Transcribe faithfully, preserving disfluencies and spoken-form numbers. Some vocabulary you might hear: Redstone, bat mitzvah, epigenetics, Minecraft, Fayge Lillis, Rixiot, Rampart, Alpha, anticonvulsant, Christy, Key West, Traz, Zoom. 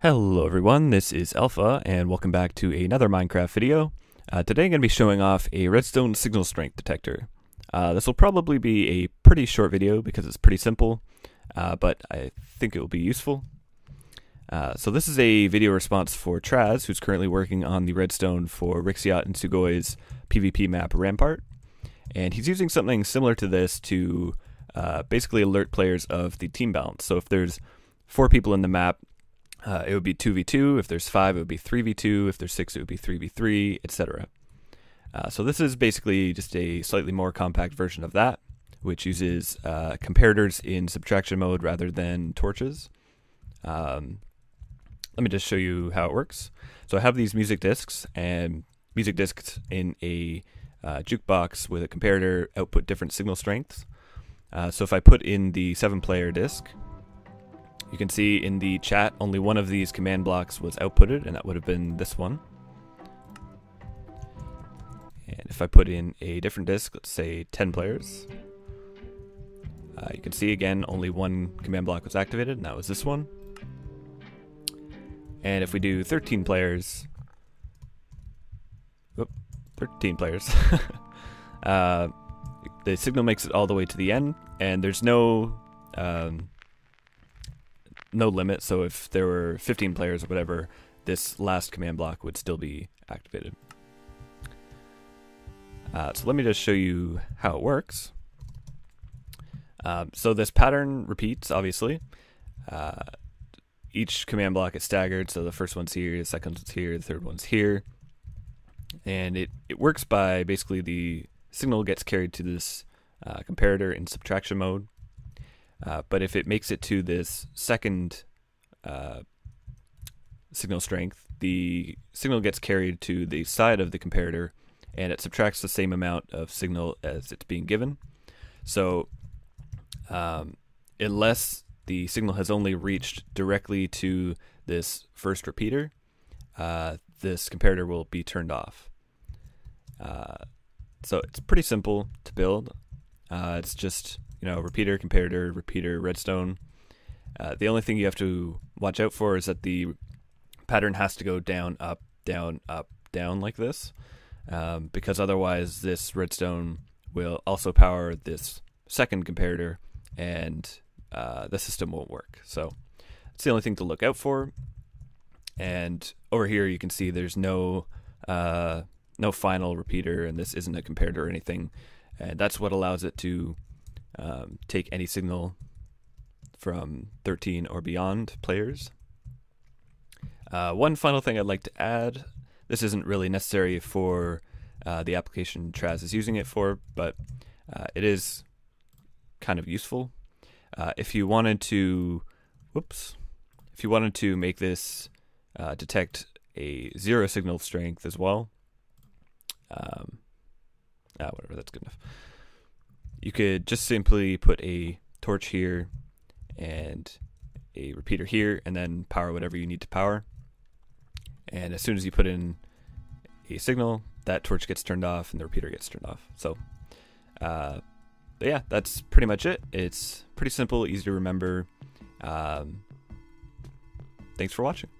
Hello everyone, this is Alpha and welcome back to another Minecraft video. Uh, today I'm going to be showing off a redstone signal strength detector. Uh, this will probably be a pretty short video because it's pretty simple, uh, but I think it will be useful. Uh, so this is a video response for Traz, who's currently working on the redstone for Rixiot and Sugoi's PvP map Rampart. And he's using something similar to this to uh, basically alert players of the team balance. So if there's four people in the map, Uh, it would be two v two, if there's five it would be three v two, if there's six it would be three v three, et cetera. Uh, so this is basically just a slightly more compact version of that, which uses uh, comparators in subtraction mode rather than torches. Um, let me just show you how it works. So I have these music discs, and music discs in a uh, jukebox with a comparator output different signal strengths. Uh, so if I put in the seven player disc, you can see in the chat only one of these command blocks was outputted, and that would have been this one. And if I put in a different disc, let's say ten players, uh, you can see again only one command block was activated, and that was this one. And if we do thirteen players, whoop, thirteen players, uh, the signal makes it all the way to the end, and there's no um, no limit, so if there were fifteen players or whatever, this last command block would still be activated. Uh, so let me just show you how it works. Um, so this pattern repeats, obviously. Uh, each command block is staggered, so the first one's here, the second one's here, the third one's here. And it, it works by basically the signal gets carried to this uh, comparator in subtraction mode. Uh, but if it makes it to this second uh, signal strength, the signal gets carried to the side of the comparator, and it subtracts the same amount of signal as it's being given. So um, unless the signal has only reached directly to this first repeater, uh, this comparator will be turned off. Uh, so it's pretty simple to build. Uh, it's just... You know, repeater, comparator, repeater, redstone. Uh, the only thing you have to watch out for is that the pattern has to go down, up, down, up, down like this, um, because otherwise this redstone will also power this second comparator, and uh, the system won't work. So it's the only thing to look out for. And over here you can see there's no uh, no final repeater, and this isn't a comparator or anything, and that's what allows it to Um, take any signal from thirteen or beyond players. Uh, one final thing I'd like to add, this isn't really necessary for uh, the application Traz is using it for, but uh, it is kind of useful. Uh, if you wanted to, whoops, if you wanted to make this uh, detect a zero signal strength as well, um, ah, whatever, that's good enough. You could just simply put a torch here and a repeater here, and then power whatever you need to power. And as soon as you put in a signal, that torch gets turned off and the repeater gets turned off. So uh, but yeah, that's pretty much it. It's pretty simple, easy to remember. Um, thanks for watching.